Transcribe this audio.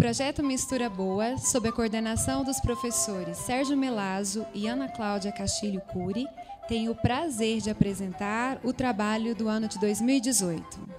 projeto Mistura Boa, sob a coordenação dos professores Sérgio Melazzo e Ana Cláudia Castilho Curi, tenho o prazer de apresentar o trabalho do ano de 2018.